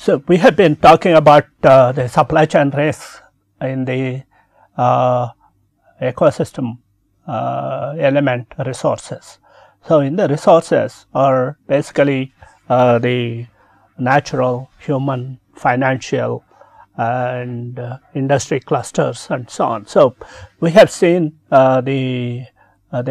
So we have been talking about the supply chain risks in the ecosystem element resources. So in the resources are basically the natural, human, financial and industry clusters and so on. So we have seen the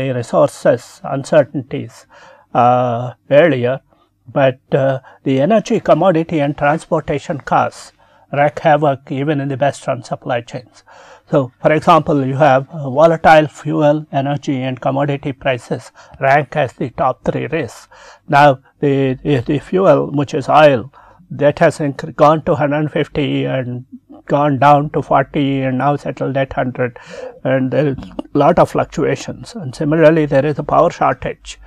resources uncertainties earlier. But the energy, commodity and transportation costs wreak havoc even in the best run supply chains. So, for example, you have volatile fuel, energy and commodity prices rank as the top three risks. Now, the fuel, which is oil, that has gone to 150 and gone down to 40 and now settled at 100, and there is a lot of fluctuations. And similarly, there is a power shortage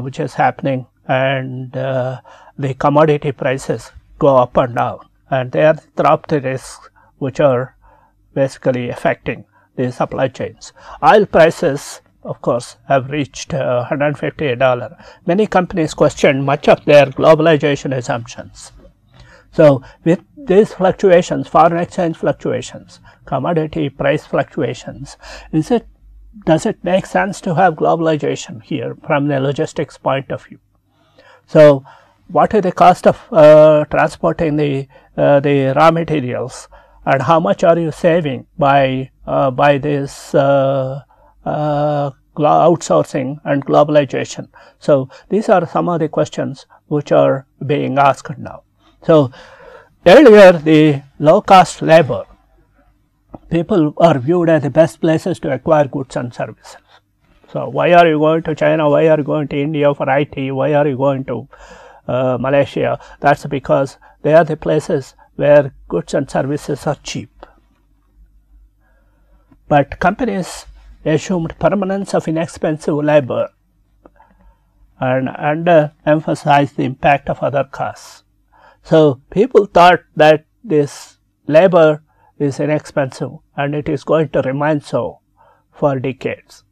which is happening, and the commodity prices go up and down, and they are the top three risks which are basically affecting the supply chains. Oil prices, of course, have reached $150 a barrel. Many companies question much of their globalization assumptions. So, with these fluctuations, foreign exchange fluctuations, commodity price fluctuations, does it make sense to have globalization here from the logistics point of view? So, what is the cost of transporting the raw materials, and how much are you saving by this outsourcing and globalization? So, these are some of the questions which are being asked now. So, earlier the low cost labor, people are viewed as the best places to acquire goods and services. So, why are you going to China? Why are you going to India for IT? Why are you going to Malaysia? That's because they are the places where goods and services are cheap. But companies assumed permanence of inexpensive labor and under-emphasized the impact of other costs. So, people thought that this labor is inexpensive and it is going to remain so for decades.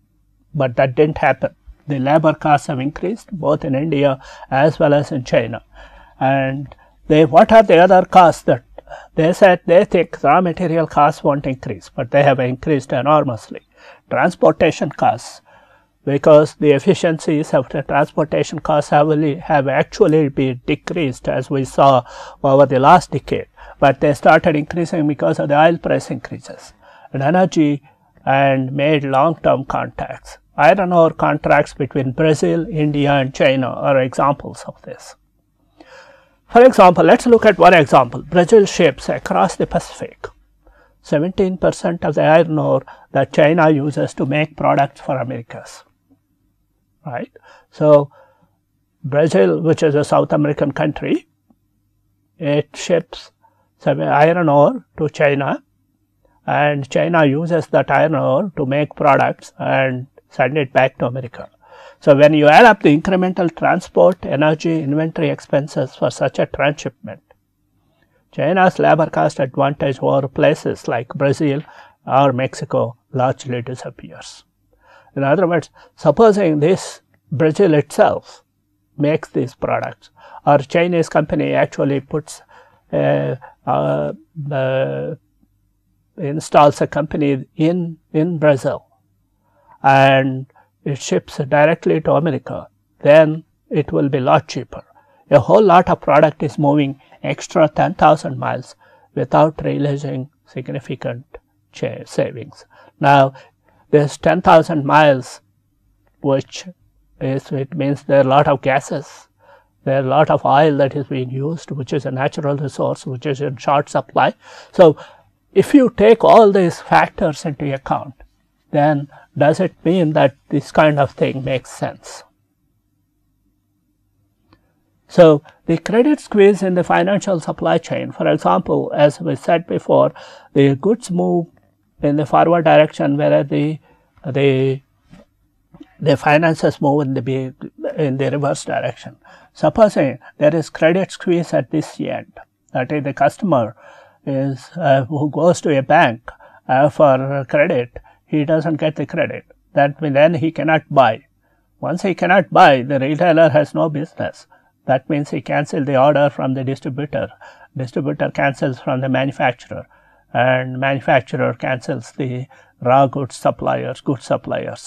But that didn't happen. The labor costs have increased both in India as well as in China. And what are the other costs that they said? They think raw material costs won't increase, but they have increased enormously. Transportation costs, because the efficiencies of the transportation costs have actually been decreased, as we saw over the last decade, but they started increasing because of the oil price increases. And energy, and made long-term contracts. Iron ore contracts between Brazil, India and China are examples of this. For example, let us look at one example. Brazil ships across the Pacific 17% of the iron ore that China uses to make products for Americas, right. So, Brazil, which is a South American country, it ships iron ore to China, and China uses that iron ore to make products and send it back to America. So, when you add up the incremental transport, energy, inventory expenses for such a transshipment, China's labor cost advantage over places like Brazil or Mexico largely disappears. In other words, supposing this Brazil itself makes these products, or Chinese company actually puts installs a company in Brazil and it ships directly to America, then it will be a lot cheaper. A whole lot of product is moving extra 10,000 miles without realizing significant savings. Now, this 10,000 miles, which is, it means there are a lot of gases, there are a lot of oil that is being used, which is a natural resource, which is in short supply. So, if you take all these factors into account, then does it mean that this kind of thing makes sense? So the credit squeeze in the financial supply chain, for example, as we said before, the goods move in the forward direction, whereas the finances move in the reverse direction. Supposing there is credit squeeze at this end, that is, the customer is who goes to a bank for credit, he doesn't get the credit. That means then he cannot buy. Once he cannot buy, the retailer has no business. That means he cancels the order from the distributor. Distributor cancels from the manufacturer, and manufacturer cancels the raw goods suppliers,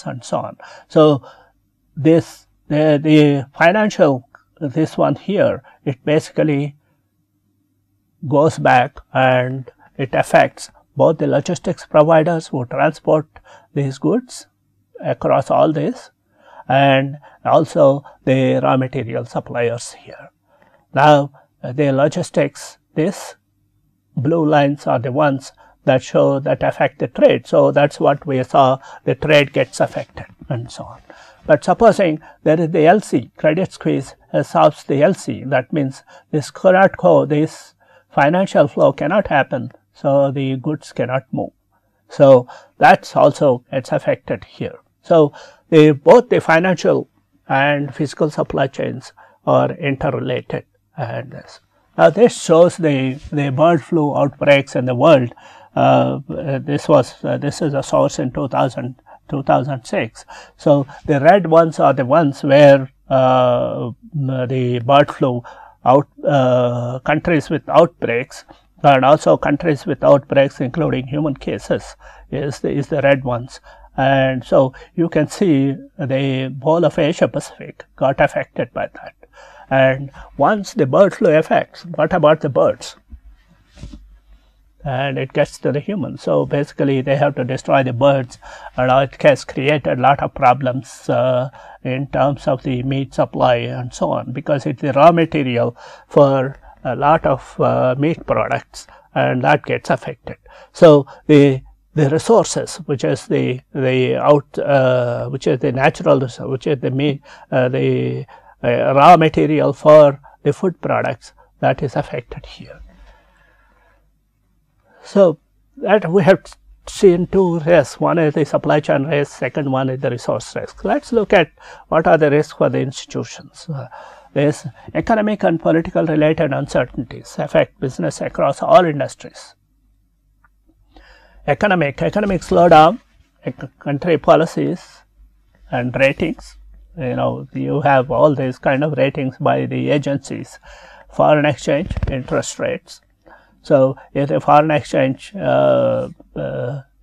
and so on. So this the financial this one here, it basically goes back and it affects both the logistics providers who transport these goods across all this, and also the raw material suppliers here. Now the logistics, this blue lines are the ones that show that affect the trade. So that's what we saw, the trade gets affected and so on. But supposing there is the LC, credit squeeze solves the LC, that means this cannot go, this financial flow cannot happen, so the goods cannot move. So that's also, it's affected here. So both the financial and physical supply chains are interrelated. And now this shows the bird flu outbreaks in the world. This is a source in 2006. So the red ones are the ones where the bird flu countries with outbreaks, and also countries with outbreaks including human cases is the red ones. And so you can see the whole of Asia Pacific got affected by that. And once the bird flu affects, what about the birds? And it gets to the humans. So basically they have to destroy the birds, and it has created a lot of problems in terms of the meat supply and so on, because it's the raw material for a lot of meat products, and that gets affected. So the resources, which is the natural resource, which is the raw material for the food products, that is affected here. So that we have seen two risks. One is the supply chain risk, second one is the resource risk. Let's look at what are the risks for the institutions. There's economic and political related uncertainties affect business across all industries. Economic slowdown, country policies and ratings. You know, you have all these kind of ratings by the agencies, foreign exchange, interest rates. So if the foreign exchange, you know,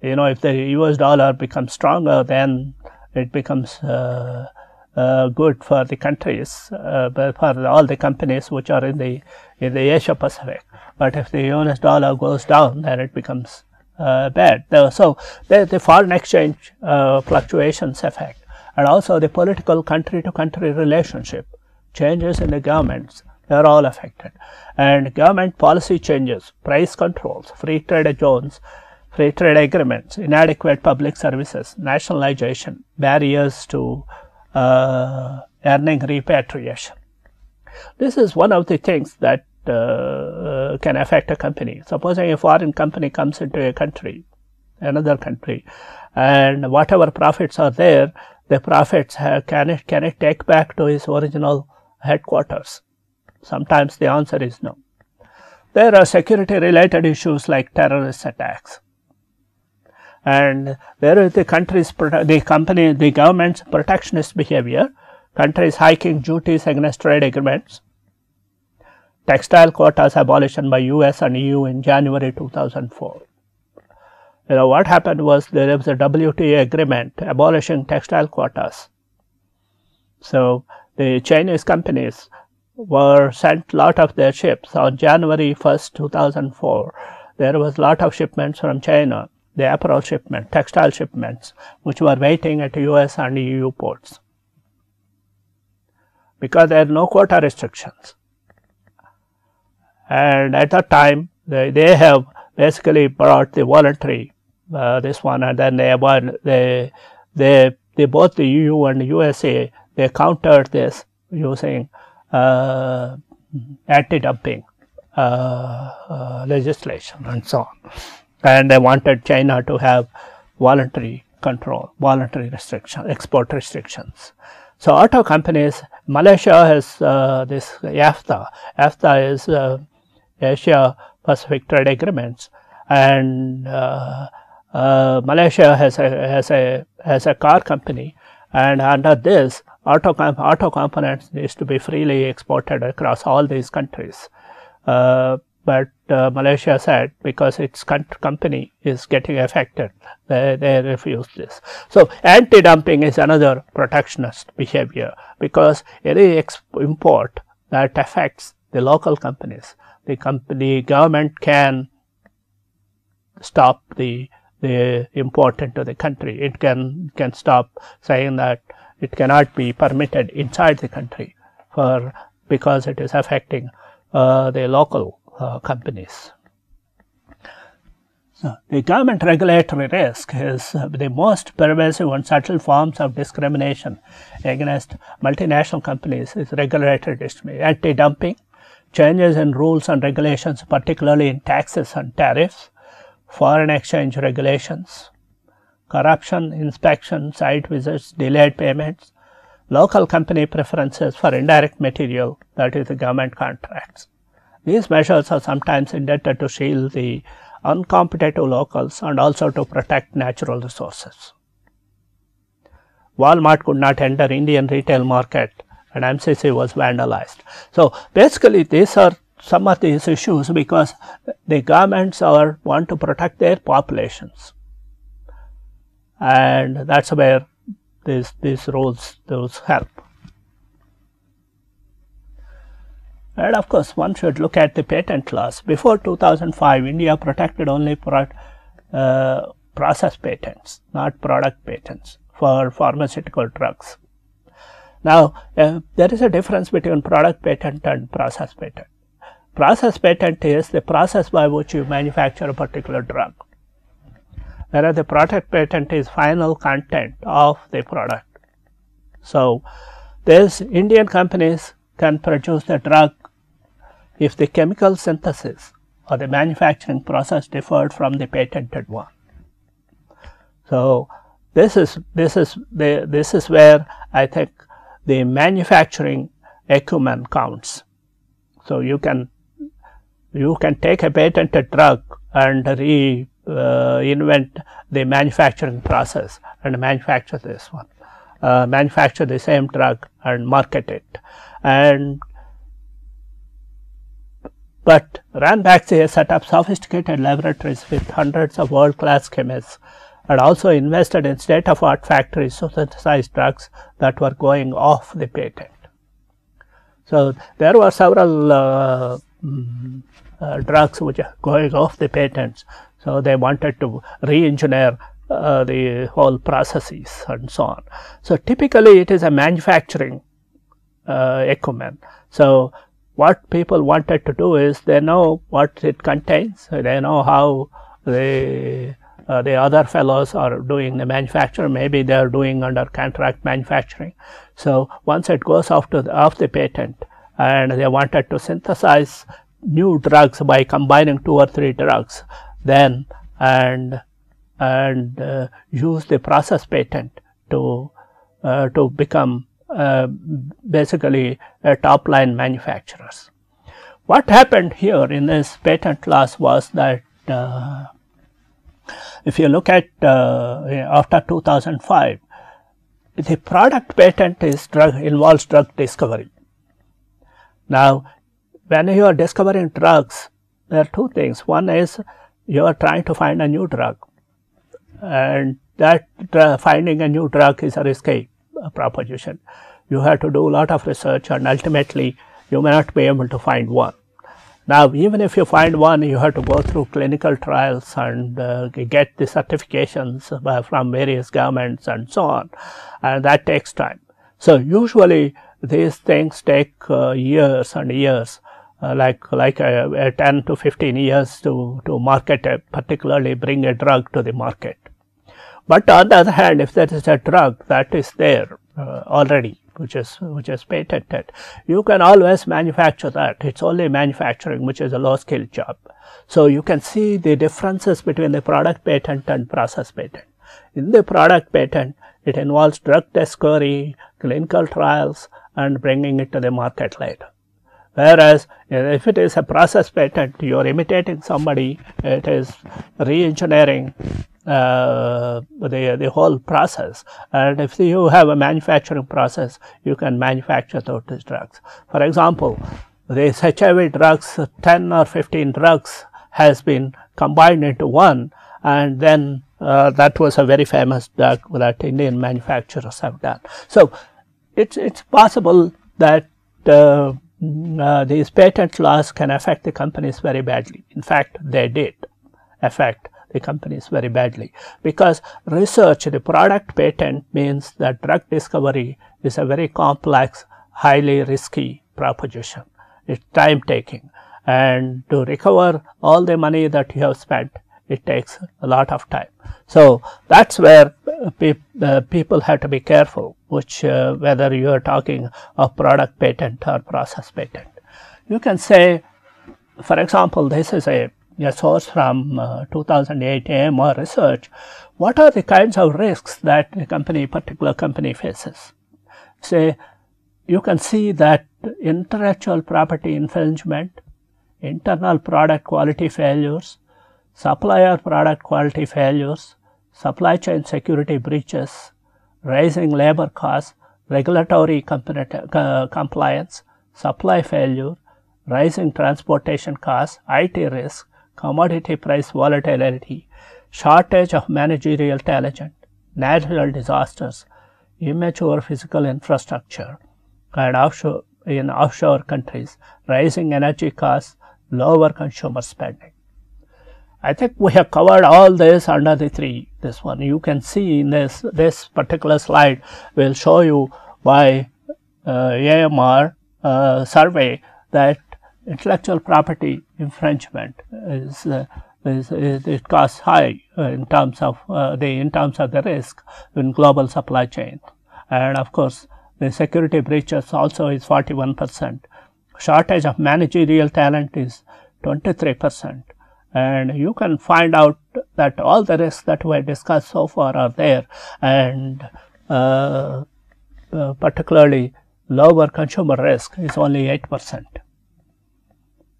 if the US dollar becomes stronger, then it becomes good for the countries, for all the companies which are in the Asia Pacific. But if the US dollar goes down, then it becomes bad. So the foreign exchange fluctuations affect, and also the political country-to-country relationship, changes in the governments. They are all affected, and government policy changes, price controls, free trade zones, free trade agreements, inadequate public services, nationalization, barriers to earning repatriation. This is one of the things that can affect a company. Supposing a foreign company comes into a country, another country, and whatever profits are there, the profits can it take back to its original headquarters? Sometimes the answer is no. There are security related issues like terrorist attacks, and there is the government's protectionist behavior, countries hiking duties against trade agreements, textile quotas abolition by US and EU in January 2004. You know what happened was, there was a WTA agreement abolishing textile quotas. So the Chinese companies were sent lot of their ships on January 1st, 2004. There was lot of shipments from China, the apparel shipment, textile shipments, which were waiting at US and EU ports, because there are no quota restrictions. And at that time, they have basically brought the voluntary, this one, and then they both the EU and USA, they countered this using anti-dumping legislation and so on. And they wanted China to have voluntary control, voluntary restriction, export restrictions. So auto companies, Malaysia has this AFTA. AFTA is Asia Pacific Trade Agreements, and Malaysia has a car company, and under this, auto components needs to be freely exported across all these countries. But Malaysia said, because its company is getting affected, they refuse this. So anti-dumping is another protectionist behavior, because any import that affects the local companies, the government can stop the import into the country. It can stop, saying that it cannot be permitted inside the country for, because it is affecting the local companies. So, the government regulatory risk is the most pervasive and subtle forms of discrimination against multinational companies is regulatory discrimination, anti-dumping, changes in rules and regulations, particularly in taxes and tariffs, foreign exchange regulations, corruption, inspection, site visits, delayed payments, local company preferences for indirect material, that is the government contracts. These measures are sometimes intended to shield the uncompetitive locals and also to protect natural resources. Walmart could not enter Indian retail market and MCC was vandalized. So basically these are some of these issues, because the governments are want to protect their populations, and that's where these rules help. And of course, one should look at the patent laws. Before 2005, India protected only process patents, not product patents, for pharmaceutical drugs. Now, there is a difference between product patent and process patent. Process patent is the process by which you manufacture a particular drug, whereas the product patent is final content of the product. So, these Indian companies can produce the drug if the chemical synthesis or the manufacturing process differed from the patented one. So this is where I think the manufacturing acumen counts. So you can take a patented drug and reinvent the manufacturing process and manufacture this one, manufacture the same drug and market it. But Ranbaxi has set up sophisticated laboratories with hundreds of world-class chemists, and also invested in state-of-art factories to synthesize drugs that were going off the patent. So there were several drugs which are going off the patents, so they wanted to re-engineer the whole processes and so on. So typically it is a manufacturing acumen. So what people wanted to do is, they know what it contains, they know how the other fellows are doing the manufacture, maybe they are doing under contract manufacturing. So once it goes off the patent, and they wanted to synthesize new drugs by combining 2 or 3 drugs, then and use the process patent to become basically top line manufacturers. What happened here in this patent class was that if you look at after 2005, the product patent is involves drug discovery. Now when you are discovering drugs, there are two things. One is you are trying to find a new drug, and that finding a new drug is a risky proposition. You have to do a lot of research, and ultimately you may not be able to find one. Now even if you find one, you have to go through clinical trials and get the certifications from various governments and so on, and that takes time. So usually these things take years and years, like 10 to 15 years to market, particularly bring a drug to the market. But on the other hand, if there is a drug that is there already, which is patented. You can always manufacture that. It's only manufacturing which is a low skill job. So you can see the differences between the product patent and process patent. In the product patent, it involves drug discovery, clinical trials, and bringing it to the market later. Whereas if it is a process patent, you are imitating somebody, it is re-engineering the whole process. And if you have a manufacturing process, you can manufacture those drugs. For example, these HIV drugs, 10 or 15 drugs has been combined into one, and then that was a very famous drug that Indian manufacturers have done. So it's possible that these patent laws can affect the companies very badly. In fact, they did affect the companies very badly, because research, the product patent means that drug discovery is a very complex, highly risky proposition. It's time taking, and to recover all the money that you have spent, it takes a lot of time. So that's where people have to be careful, which whether you are talking of product patent or process patent. You can say, for example, this is a source from 2008 AMR research. What are the kinds of risks that a company, particular company faces? Say, you can see that intellectual property infringement, internal product quality failures, supplier product quality failures, supply chain security breaches, rising labor costs, regulatory compliance, supply failure, rising transportation costs, IT risk, commodity price volatility, shortage of managerial talent, natural disasters, immature physical infrastructure, and in offshore countries, rising energy costs, lower consumer spending. I think we have covered all this under the three. This one you can see in this particular slide will show you by AMR survey that intellectual property infringement is it costs high in terms of the risk in global supply chain, and of course the security breaches also is 41%. Shortage of managerial talent is 23%. And you can find out that all the risks that we discussed so far are there, and particularly lower consumer risk is only 8%.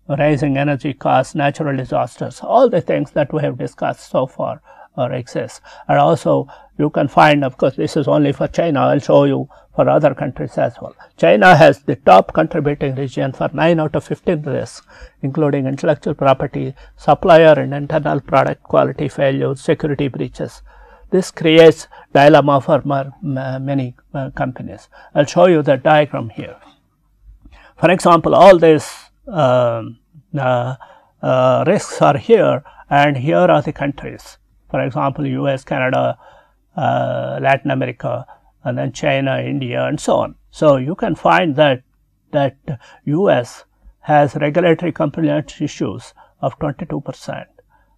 Rising energy costs, natural disasters, all the things that we have discussed so far are excess. And also you can find, of course, this is only for China. I'll show you for other countries as well. China has the top contributing region for 9 out of 15 risks, including intellectual property, supplier and internal product quality failures, security breaches. This creates dilemma for many companies. I'll show you the diagram here. For example, all these risks are here, and here are the countries. For example, US, Canada, Latin America, and then China, India, and so on. So you can find that US has regulatory compliance issues of 22%,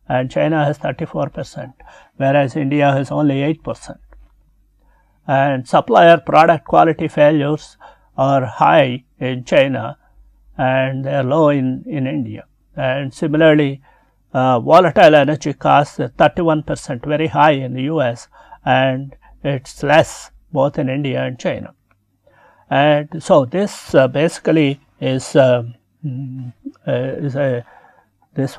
and China has 34%, whereas India has only 8%. And supplier product quality failures are high in China, and they are low in India. And similarly, volatile energy costs are 31%, very high in the US, and it's less both in India and China. And so this basically is this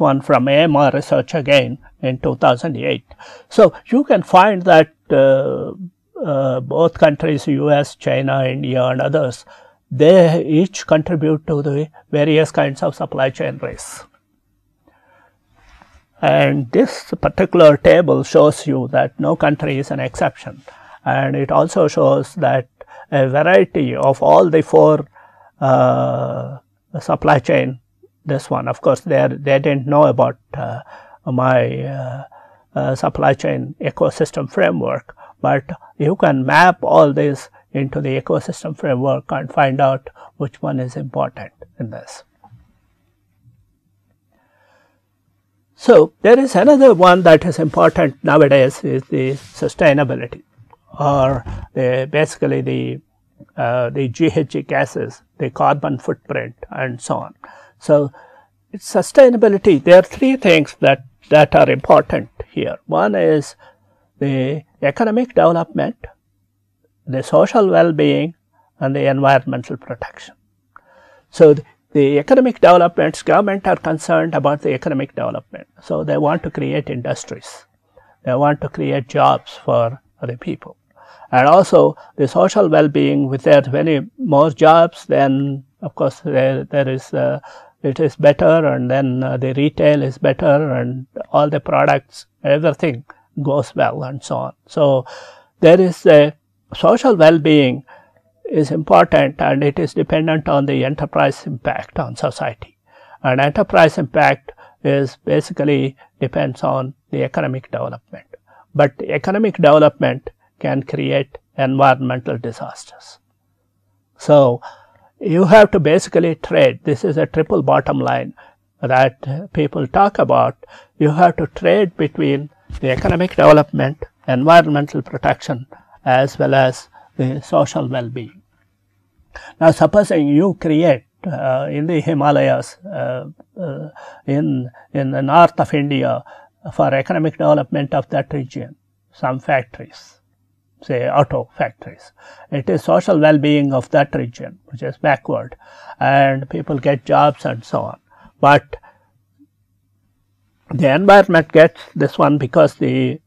one from AMR research again in 2008. So you can find that both countries, US, China, India, and others, they each contribute to the various kinds of supply chain risks. And this particular table shows you that no country is an exception, and it also shows that a variety of all the four supply chain. This one, of course, they didn't know about my supply chain ecosystem framework, but you can map all this into the ecosystem framework and find out which one is important in this. So there is another one that is important nowadays, is the sustainability, or basically the the GHG gases, the carbon footprint and so on. So, it's sustainability. There are three things that are important here. One is the economic development, the social well-being and the environmental protection. So, the economic developments, government are concerned about the economic development. So, they want to create industries, they want to create jobs for the people. And also the social well-being, with there many more jobs, then of course it is better, and then the retail is better and all the products, everything goes well and so on. So, there is a social well-being is important, and it is dependent on the enterprise impact on society, and enterprise impact is basically depends on the economic development, but economic development can create environmental disasters. So, you have to basically trade. This is a triple bottom line that people talk about. You have to trade between the economic development, environmental protection as well as the social well-being. Now, supposing you create in the Himalayas, in the north of India, for economic development of that region, some factories, say auto factories. It is social well-being of that region which is backward, and people get jobs and so on. But the environment gets this one because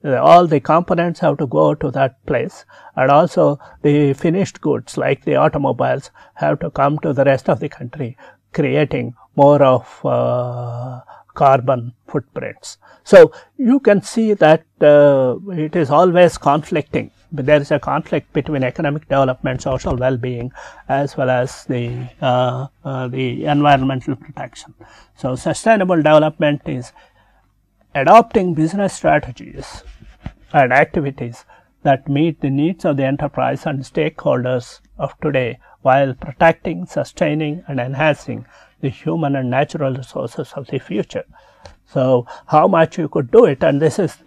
all the components have to go to that place, and also the finished goods like the automobiles have to come to the rest of the country, creating more of carbon footprints. So, you can see that it is always conflicting. There is a conflict between economic development, social well-being as well as the environmental protection. So, sustainable development is adopting business strategies and activities that meet the needs of the enterprise and stakeholders of today, while protecting, sustaining and enhancing the human and natural resources of the future. So, how much you could do it, and this is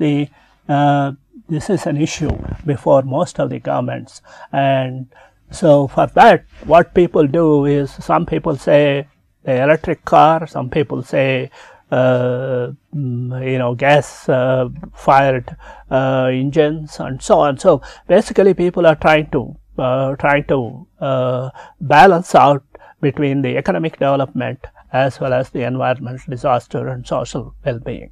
an issue before most of the governments. And so, for that what people do is, some people say the electric car, some people say gas fired engines and so on. So, basically people are trying to balance out between the economic development as well as the environmental disaster and social well-being.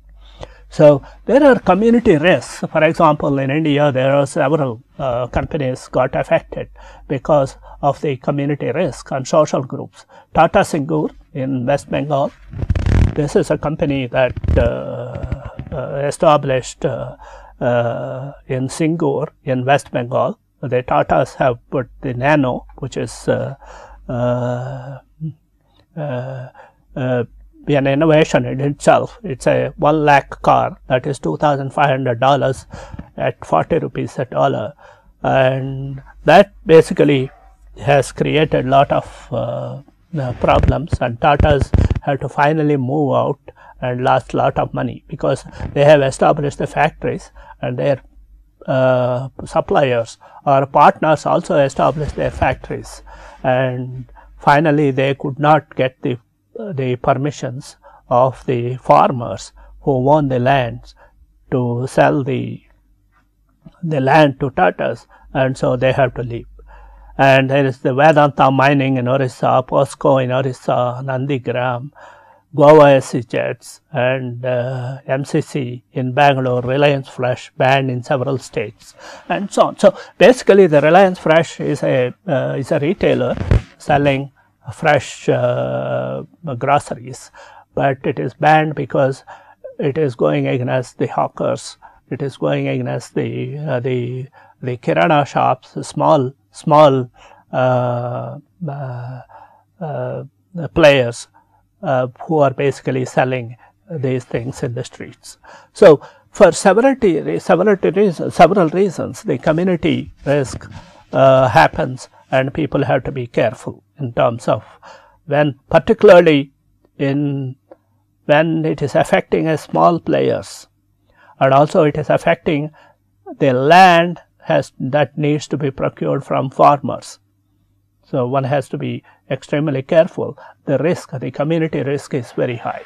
So, there are community risks. For example, in India there are several companies got affected because of the community risk and social groups. Tata Singhur in West Bengal, this is a company that established in Singhur in West Bengal. The Tatas have put the nano, which is an innovation in itself. It's a 1 lakh car that is $2,500 at 40 rupees a dollar, and that basically has created lot of problems, and Tatas had to finally move out and lost lot of money because they have established the factories, and their suppliers or partners also established their factories, and finally they could not get the permissions of the farmers who own the lands to sell the land to Tatas, and so they have to leave. And there is the Vedanta Mining in Orissa, POSCO in Orissa, Nandigram, Goa SEZs, and MCC in Bangalore, Reliance Fresh banned in several states and so on. So, basically the Reliance Fresh is a retailer selling fresh groceries, but it is banned because it is going against the hawkers, it is going against the kirana shops, small players who are basically selling these things in the streets. So, for several reasons, the community risk happens, and people have to be careful in terms of particularly when it is affecting a small players, and also it is affecting the land that needs to be procured from farmers. So one has to be extremely careful. The risk, the community risk, is very high.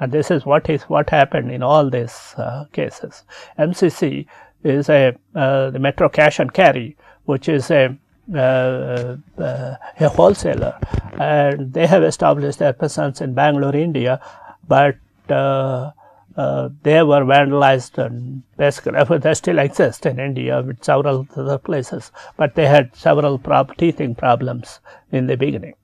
And this is what happened in all these cases. MCC is the Metro Cash and Carry, which is a wholesaler, and they have established their presence in Bangalore, India, but they were vandalized, and basically they still exist in India with several other places, but they had several teething problems in the beginning.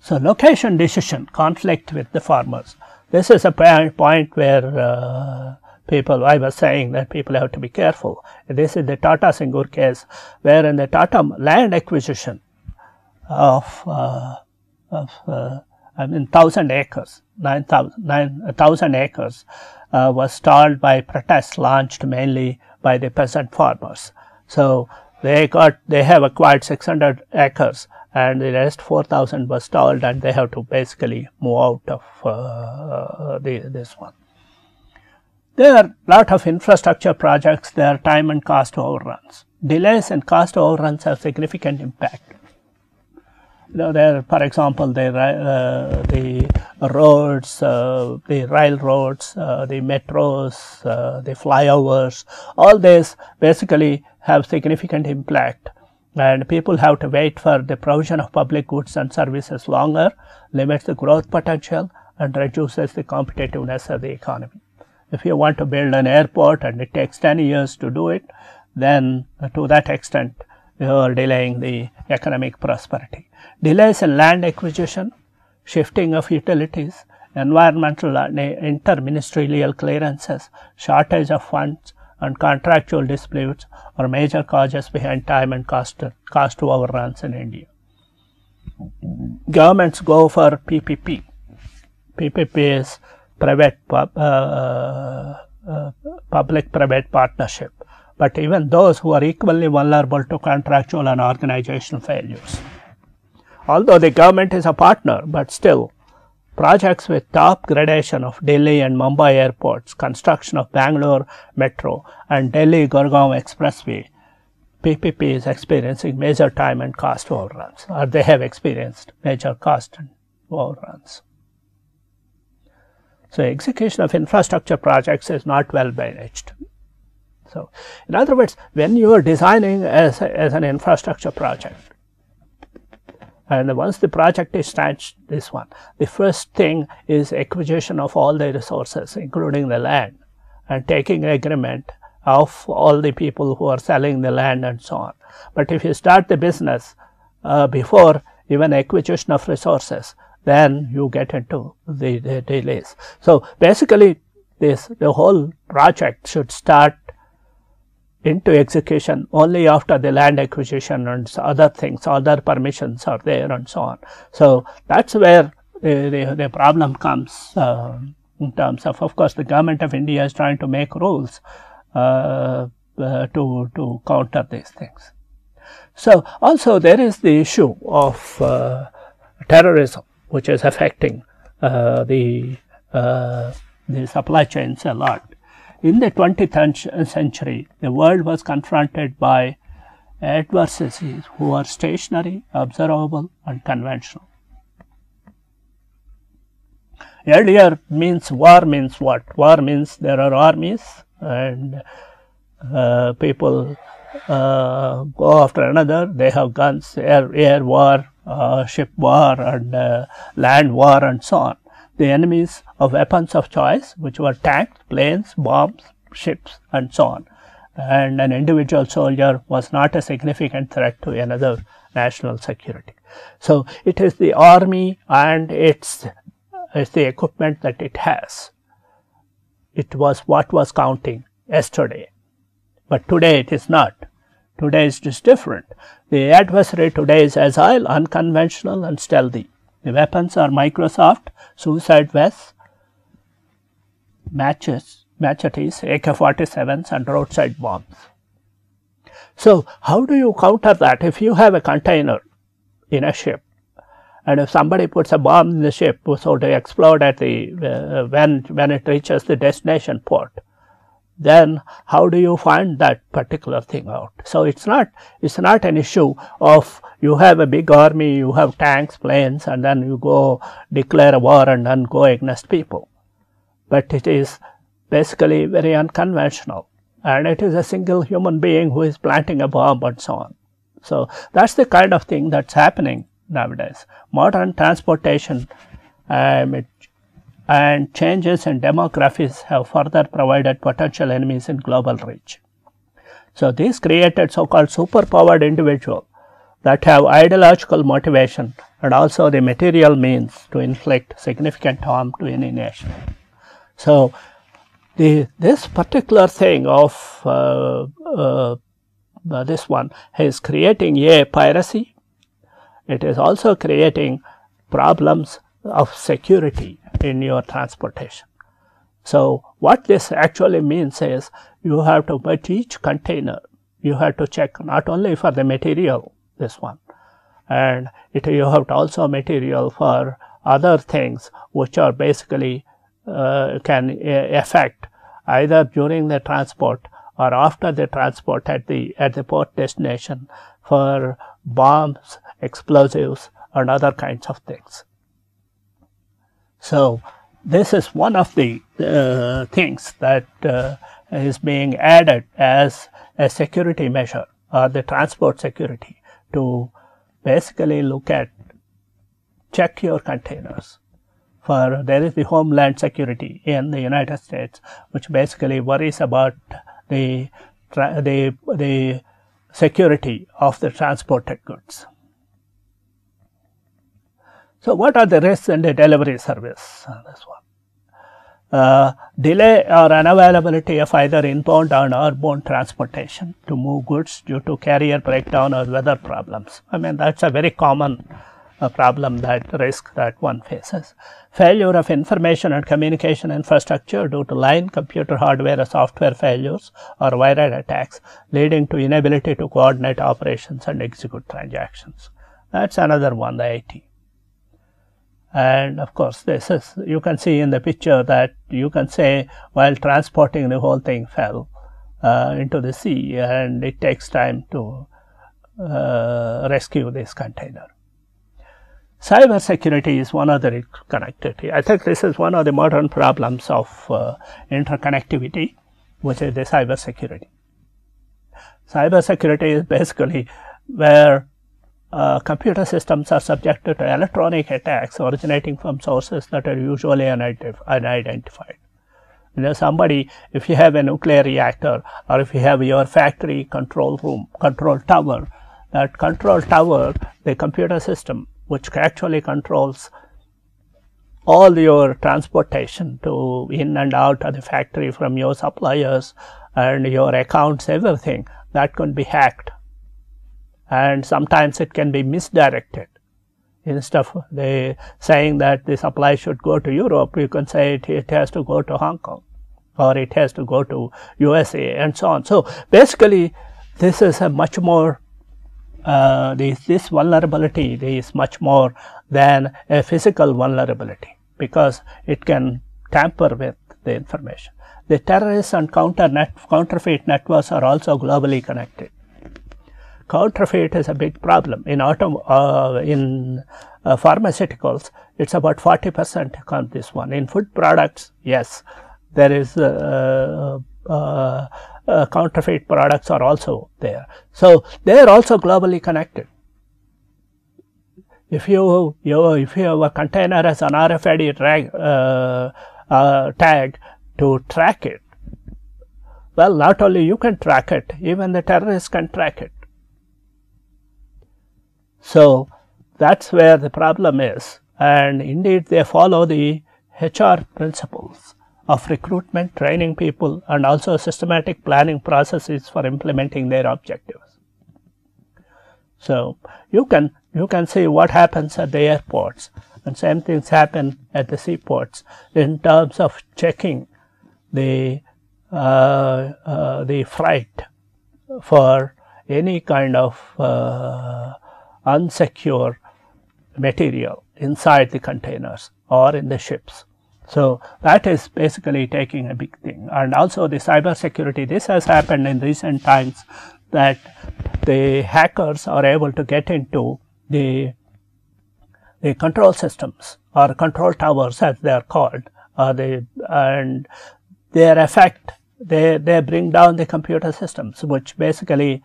So location decision, conflict with the farmers. This is a point where people, I was saying that people have to be careful. This is the Tata Singhur case, where in the Tata land acquisition of 1,000 acres, 1,000 acres was stalled by protests launched mainly by the peasant farmers. So they have acquired 600 acres. And the rest 4,000 was stalled, and they have to basically move out of this one. There are a lot of infrastructure projects. There are time and cost overruns. Delays and cost overruns have significant impact. Now there, for example, the roads, the railroads, the metros, the flyovers, all these basically have significant impact. And people have to wait for the provision of public goods and services longer, limits the growth potential, and reduces the competitiveness of the economy. If you want to build an airport and it takes 10 years to do it, then to that extent you are delaying the economic prosperity. Delays in land acquisition, shifting of utilities, environmental and interministerial clearances, shortage of funds, and contractual disputes are major causes behind time and cost overruns in India. Governments go for PPP. PPP is public-private partnership, but even those who are equally vulnerable to contractual and organizational failures. Although the government is a partner, but still, projects with top gradation of Delhi and Mumbai airports, construction of Bangalore Metro and Delhi-Gurgaon Expressway, PPP is experiencing major time and cost overruns, or they have experienced major cost overruns. So, execution of infrastructure projects is not well managed. So, in other words, when you are designing as an infrastructure project, and once the project is started, this one, the first thing is acquisition of all the resources, including the land, and taking agreement of all the people who are selling the land and so on. But if you start the business before even acquisition of resources, then you get into the delays. So basically, the whole project should start into execution only after the land acquisition and other things, other permissions are there and so on. So that's where the problem comes in terms of course, the government of India is trying to make rules to counter these things. So also there is the issue of terrorism, which is affecting the supply chains a lot. In the 20th century, the world was confronted by adversaries who were stationary, observable, and conventional. Earlier means what? War means there are armies and people go after another. They have guns, air war, ship war, and land war, and so on. The enemies of weapons of choice, which were tanks, planes, bombs, ships, and so on. And an individual soldier was not a significant threat to another national security. So it is the army and it's the equipment that it has. It was what was counting yesterday, but today it is not. Today it is different. The adversary today is agile, unconventional, and stealthy. The weapons are Microsoft, suicide vests, machetes, AK-47s, and roadside bombs. So, how do you counter that? If you have a container in a ship, and if somebody puts a bomb in the ship, so to explode at the when it reaches the destination port, then how do you find that particular thing out? So it's not an issue of you have a big army, you have tanks, planes, and then you go declare a war and then go against people. But it is basically very unconventional, and it is a single human being who is planting a bomb and so on. So that's the kind of thing that's happening nowadays. Modern transportation and changes in demographics have further provided potential enemies in global reach. So these created so-called superpowered individuals that have ideological motivation and also the material means to inflict significant harm to any nation. So this particular thing of this one is creating piracy. It is also creating problems of security in your transportation. So what this actually means is you have to, with each container, you have to check not only for the material, this one, and you have to also material for other things which are basically can affect either during the transport or after the transport at the port destination, for bombs, explosives and other kinds of things. So this is one of the things that is being added as a security measure, or the transport security, to basically look at, check your containers. For there is the Homeland Security in the United States, which basically worries about the security of the transported goods. So what are the risks in the delivery service? This one, delay or unavailability of either inbound or outbound transportation to move goods due to carrier breakdown or weather problems. I mean, that's a very common problem, that risk that one faces. Failure of information and communication infrastructure due to line, computer hardware or software failures or viral attacks, leading to inability to coordinate operations and execute transactions. That's another one, the IT. And of course, this is, you can see in the picture that you can say while transporting the whole thing fell into the sea, and it takes time to rescue this container. Cyber security is one of the connectivity. I think this is one of the modern problems of interconnectivity, which is the cyber security. Cyber security is basically where computer systems are subjected to electronic attacks originating from sources that are usually unidentified. You know, somebody, if you have a nuclear reactor, or if you have your factory control room, control tower, that control tower, the computer system, which actually controls all your transportation to in and out of the factory from your suppliers and your accounts, everything, that can be hacked. And sometimes it can be misdirected. Instead of saying that the supply should go to Europe, you can say it has to go to Hong Kong, or it has to go to USA, and so on. So basically, this is a much more, this vulnerability is much more than a physical vulnerability, because it can tamper with the information. The terrorists and counterfeit networks are also globally connected. Counterfeit is a big problem. In pharmaceuticals, it's about 40% on this one. In food products, yes, there is counterfeit products are also there. So they are also globally connected. If you have a container as an RFID tag to track it, well, not only you can track it, even the terrorists can track it. So that's where the problem is, and indeed they follow the HR principles of recruitment, training people, and also systematic planning processes for implementing their objectives. So you can see what happens at the airports, and same things happen at the seaports in terms of checking the freight for any kind of unsecure material inside the containers or in the ships. So that is basically taking a big thing. And also the cyber security, this has happened in recent times, that the hackers are able to get into the control systems or control towers, as they are called, and their effect, they bring down the computer systems, which basically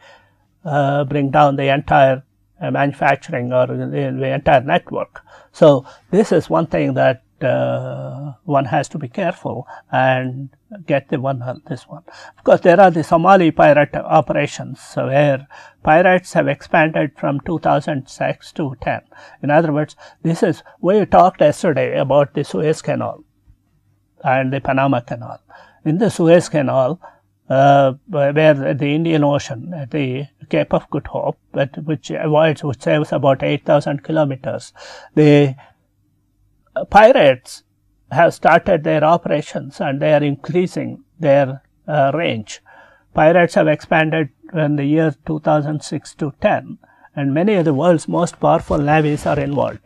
bring down the entire manufacturing or the entire network. So this is one thing that one has to be careful and get the one on this one. Of course, there are the Somali pirate operations, where pirates have expanded from 2006 to 10. In other words, this is, we talked yesterday about the Suez Canal and the Panama Canal. In the Suez Canal, where the Indian Ocean, at the Cape of Good Hope, which saves about 8,000 kilometers, the pirates have started their operations and they are increasing their range. Pirates have expanded in the year 2006 to 10, and many of the world's most powerful navies are involved.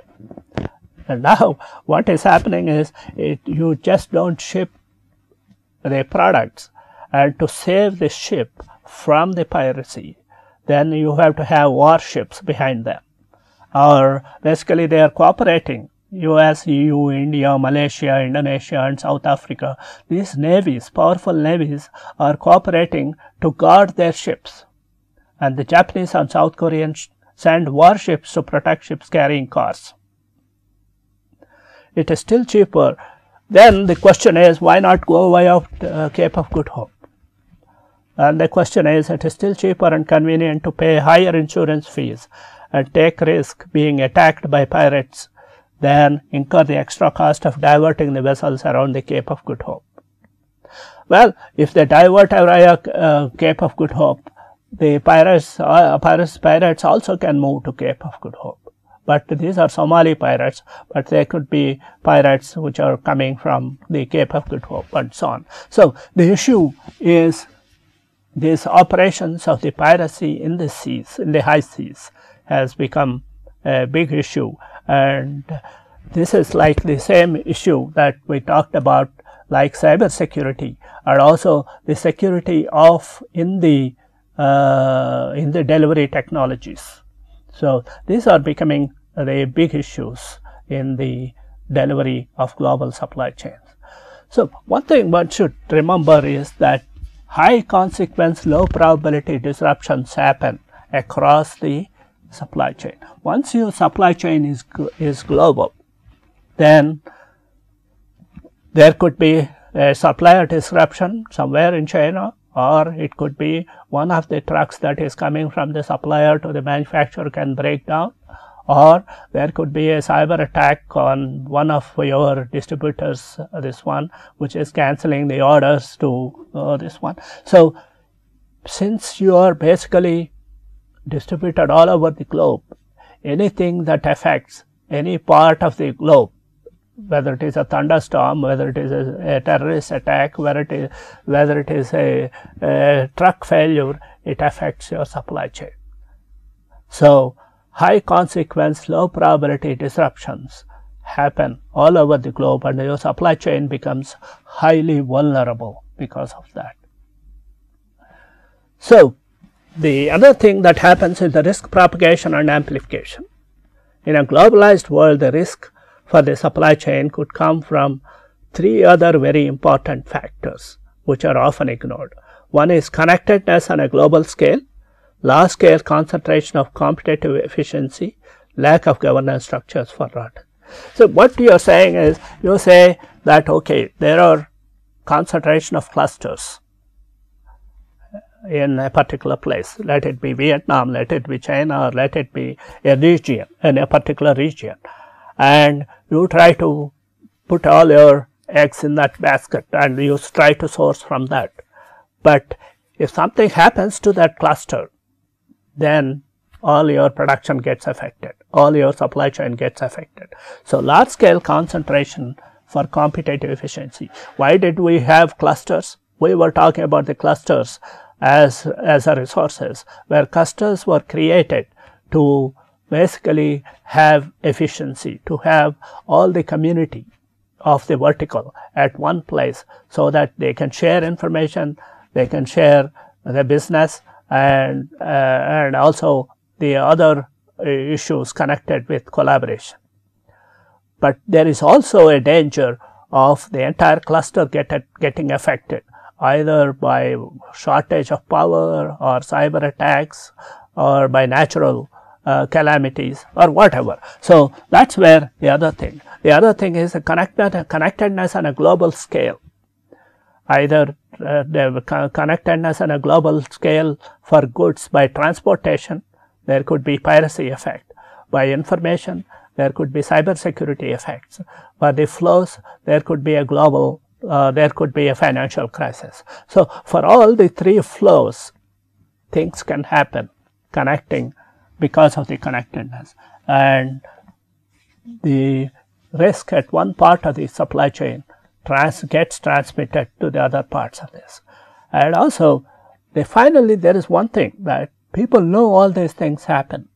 And now what is happening is, you just don't ship the products, and to save the ship from the piracy, then you have to have warships behind them. Or basically they are cooperating, US, EU, India, Malaysia, Indonesia and South Africa. These navies, powerful navies, are cooperating to guard their ships. And the Japanese and South Koreans send warships to protect ships carrying cars. It is still cheaper. Then the question is, why not go way of Cape of Good Hope? And the question is, it is still cheaper and convenient to pay higher insurance fees and take risk being attacked by pirates than incur the extra cost of diverting the vessels around the Cape of Good Hope. Well, if they divert around Cape of Good Hope, the pirates also can move to Cape of Good Hope. But these are Somali pirates, but they could be pirates which are coming from the Cape of Good Hope and so on. So the issue is these operations of the piracy in the seas, in the high seas, has become a big issue. And this is like the same issue that we talked about, like cyber security, and also the security of in the delivery technologies. So these are becoming the big issues in the delivery of global supply chains. So one thing one should remember is that high consequence, low probability disruptions happen across the supply chain. Once your supply chain is global, then there could be a supplier disruption somewhere in China, or it could be one of the trucks that is coming from the supplier to the manufacturer can break down, or there could be a cyber attack on one of your distributors, this one, which is cancelling the orders to this one. So since you are basically distributed all over the globe, anything that affects any part of the globe, whether it is a thunderstorm, whether it is a terrorist attack, whether it is a truck failure, it affects your supply chain. So high consequence, low probability disruptions happen all over the globe, and your supply chain becomes highly vulnerable because of that. So the other thing that happens is the risk propagation and amplification. In a globalized world, the risk for the supply chain could come from three other very important factors which are often ignored. One is connectedness on a global scale, large scale concentration of competitive efficiency, lack of governance structures for that. So what you are saying is, you say that okay, there are concentration of clusters in a particular place, let it be Vietnam, let it be China, or let it be a region, in a particular region, and you try to put all your eggs in that basket and you try to source from that. But if something happens to that cluster, then all your production gets affected, all your supply chain gets affected. So large scale concentration for competitive efficiency. Why did we have clusters? We were talking about the clusters as a resources, where clusters were created to basically have efficiency, to have all the community of the vertical at one place, so that they can share information, they can share the business, and also the other issues connected with collaboration. But there is also a danger of the entire cluster getting affected, either by shortage of power or cyber attacks or by natural calamities or whatever. So that's where the other thing. The other thing is the connectedness on a global scale. Either the connectedness on a global scale for goods by transportation, there could be piracy effect. By information, there could be cybersecurity effects. For the flows, there could be a global, there could be a financial crisis. So for all the three flows, things can happen connecting because of the connectedness, and the risk at one part of the supply chain gets transmitted to the other parts of this. And also, finally, there is one thing that people know all these things happen.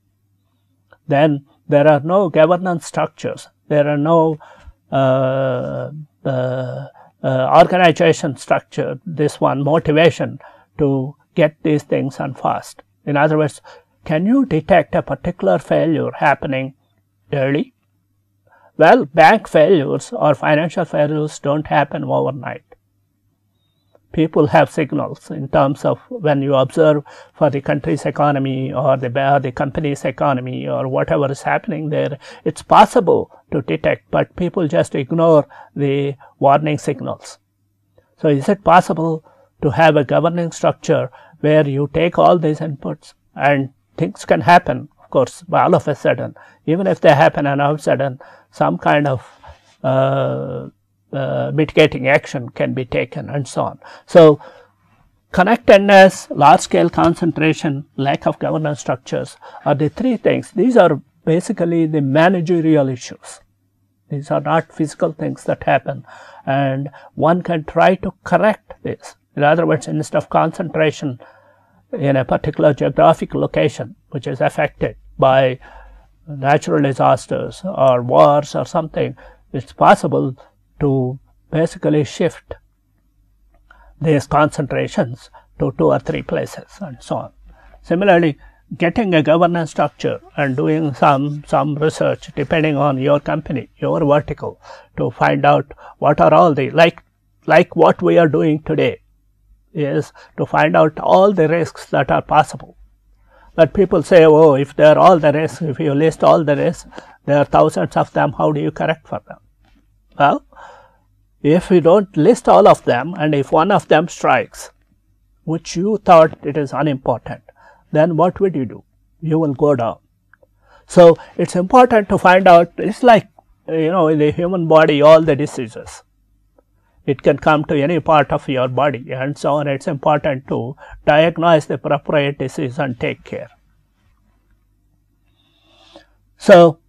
Then there are no governance structures. There are no organization structure, this one motivation to get these things done fast. In other words, can you detect a particular failure happening early? Well, bank failures or financial failures don't happen overnight. People have signals in terms of when you observe for the country's economy or the company's economy or whatever is happening there, it's possible to detect, but people just ignore the warning signals. So is it possible to have a governing structure where you take all these inputs, and things can happen, of course, all of a sudden, even if they happen and all of a sudden some kind of mitigating action can be taken and so on. So connectedness, large scale concentration, lack of governance structures are the three things. These are basically the managerial issues. These are not physical things that happen, and one can try to correct this. In other words, instead of concentration in a particular geographic location which is affected by natural disasters or wars or something, it's possible to basically shift these concentrations to 2 or 3 places and so on. Similarly, getting a governance structure and doing some research depending on your company, your vertical, to find out what are all the, like what we are doing today is to find out all the risks that are possible. But people say, oh, if there are all the risks, if you list all the risks, there are thousands of them, how do you correct for them? Well, if you don't list all of them, and if one of them strikes, which you thought it is unimportant, then what would you do? You will go down. So it's important to find out. It's like, you know, in the human body, all the diseases, it can come to any part of your body and so on. It's important to diagnose the appropriate disease and take care. So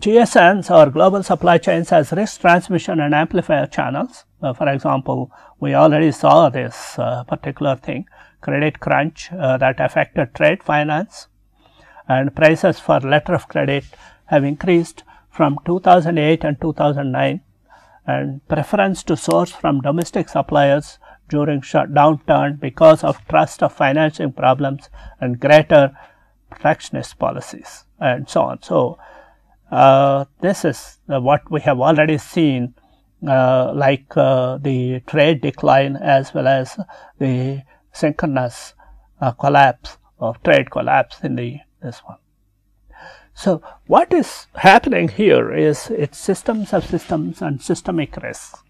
GSNs or global supply chains as risk transmission and amplifier channels. For example, we already saw this particular thing, credit crunch that affected trade finance, and prices for letter of credit have increased from 2008 and 2009, and preference to source from domestic suppliers during downturn because of trust of financing problems and greater protectionist policies and so on. So this is what we have already seen, like the trade decline as well as the synchronous collapse of trade collapse in this one. So what is happening here is it's systems of systems and systemic risks.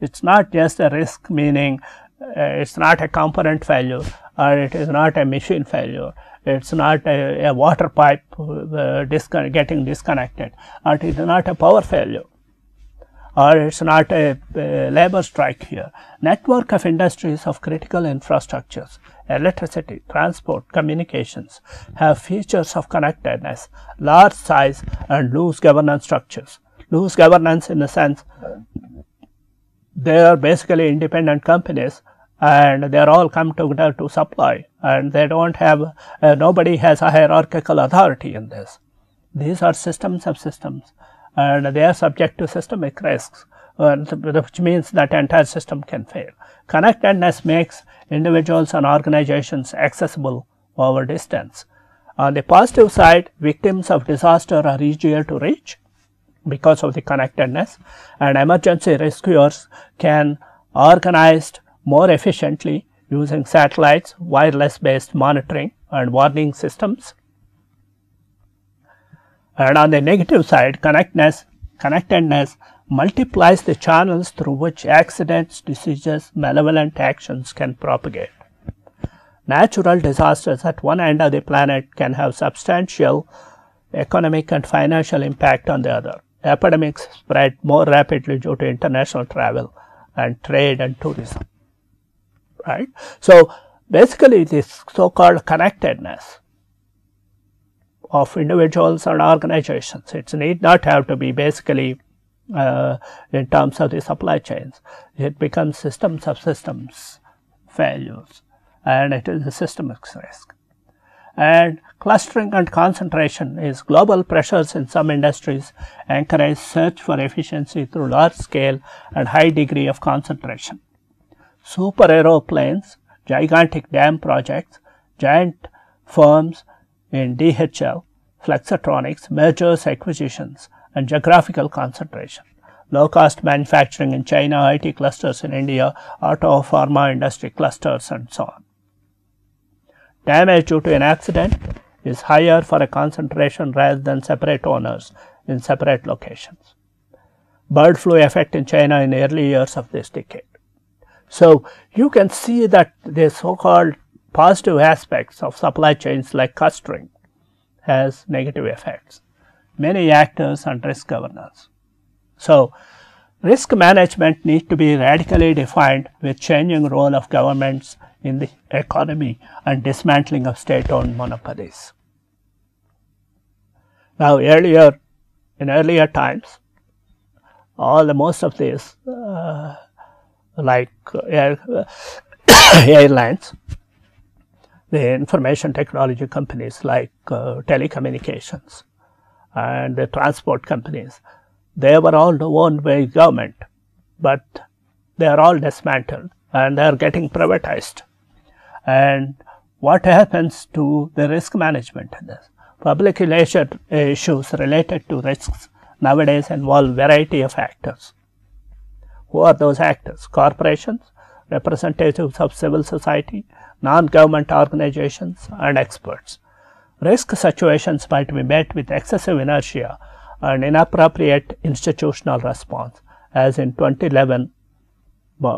It's not just a risk, meaning it's not a component failure, or it is not a machine failure. It's not a water pipe getting disconnected, or it is not a power failure, or it's not a labor strike here. Network of industries of critical infrastructures, electricity, transport, communications have features of connectedness, large size and loose governance structures. Loose governance in the sense they are basically independent companies, and they are all come together to supply, and they don't have, nobody has a hierarchical authority in this. These are systems of systems, and they are subject to systemic risks, which means that entire system can fail. Connectedness makes individuals and organizations accessible over distance. On the positive side, victims of disaster are easier to reach because of the connectedness, and emergency rescuers can organize more efficiently using satellites, wireless based monitoring and warning systems. And on the negative side, connectedness multiplies the channels through which accidents, diseases, malevolent actions can propagate. Natural disasters at one end of the planet can have substantial economic and financial impact on the other. Epidemics spread more rapidly due to international travel and trade and tourism, right. So, basically this so called connectedness of individuals and organizations, it need not have to be basically in terms of the supply chains, it becomes systems of systems failures, and it is a systemic risk. And clustering and concentration is global pressures in some industries encourage search for efficiency through large scale and high degree of concentration. Super aeroplanes, gigantic dam projects, giant firms in DHL, Flexatronics, mergers, acquisitions, and geographical concentration. Low cost manufacturing in China, IT clusters in India, auto, pharma industry clusters, and so on. Damage due to an accident is higher for a concentration rather than separate owners in separate locations. Bird flu effect in China in early years of this decade. So, you can see that the so called positive aspects of supply chains like clustering has negative effects. Many actors and risk governance. So, risk management needs to be radically defined with changing role of governments in the economy and dismantling of state owned monopolies. Now, in earlier times, most of these like airlines, the information technology companies like telecommunications and the transport companies, they were all owned by government, but they are all dismantled and they are getting privatized. And what happens to the risk management in this? Public relation issues related to risks nowadays involve variety of actors. Who are those actors? Corporations, representatives of civil society, non-government organizations, and experts. Risk situations might be met with excessive inertia and inappropriate institutional response, as in 2011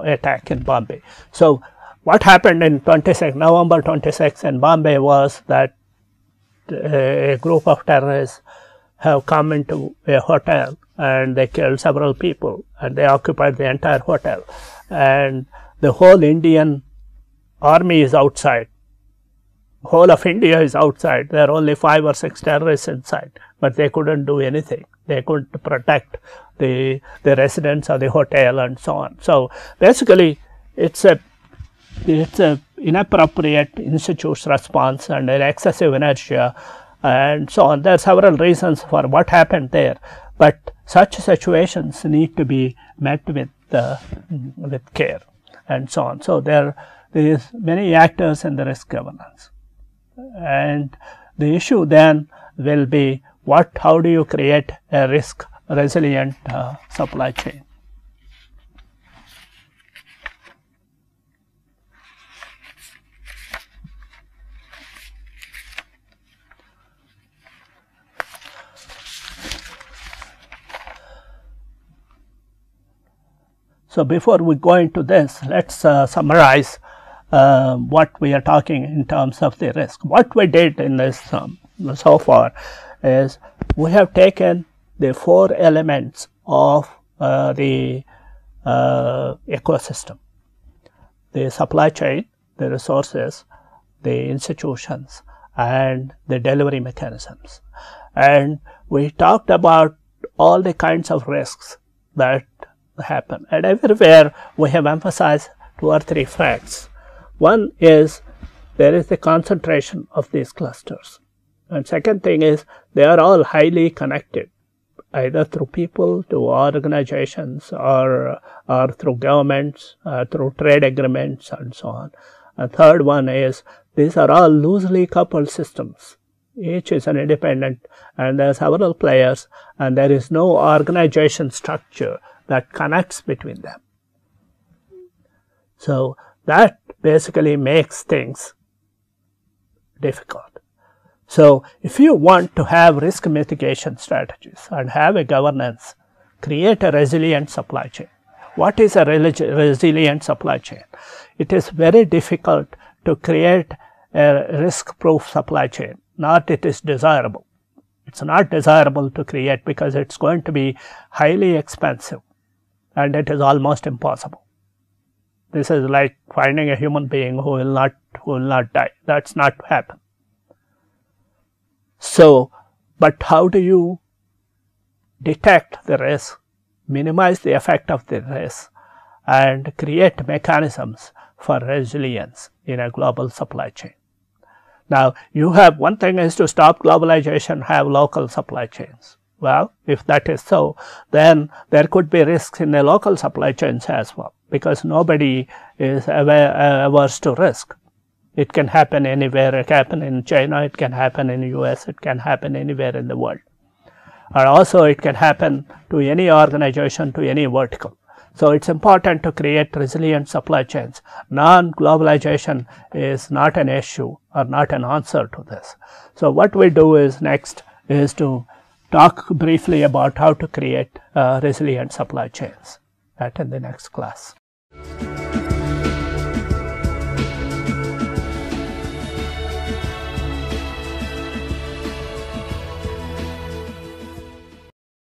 attack in Bombay. So, what happened in November 26 in Bombay was that a group of terrorists have come into a hotel and they killed several people and they occupied the entire hotel, and the whole Indian army is outside. Whole of India is outside. There are only 5 or 6 terrorists inside, but they couldn't do anything. They couldn't protect the residents of the hotel and so on. So, basically it's a inappropriate institutional response and an excessive inertia and so on. There are several reasons for what happened there, but such situations need to be met with care and so on. So, there is many actors in the risk governance, and the issue then will be how do you create a risk resilient supply chain. So, before we go into this, let us summarize what we are talking in terms of the risk. What we did in this so far is we have taken the 4 elements of the ecosystem: the supply chain, the resources, the institutions, and the delivery mechanisms. And we talked about all the kinds of risks that happen, and everywhere we have emphasized 2 or 3 facts. One is there is the concentration of these clusters, and second thing is they are all highly connected either through people to organizations or through governments, through trade agreements and so on. A third one is these are all loosely coupled systems. Each is an independent and there are several players and there is no organization structure that connects between them. So that basically makes things difficult. So if you want to have risk mitigation strategies and have a governance, create a resilient supply chain. What is a resilient supply chain? It is very difficult to create a risk-proof supply chain. Not it is desirable. It's not desirable to create because it's going to be highly expensive and it is almost impossible. This is like finding a human being who will not die. That's not happen. So, but how do you detect the risk, minimize the effect of the risk, and create mechanisms for resilience in a global supply chain? Now, you have one thing is to stop globalization, have local supply chains. Well, if that is so, then there could be risks in the local supply chains as well, because nobody is averse to risk. It can happen anywhere. It can happen in China, it can happen in the US, it can happen anywhere in the world. And also it can happen to any organization, to any vertical. So it's important to create resilient supply chains. Non-globalization is not an issue or not an answer to this. So what we do is next is to talk briefly about how to create resilient supply chains. That in the next class.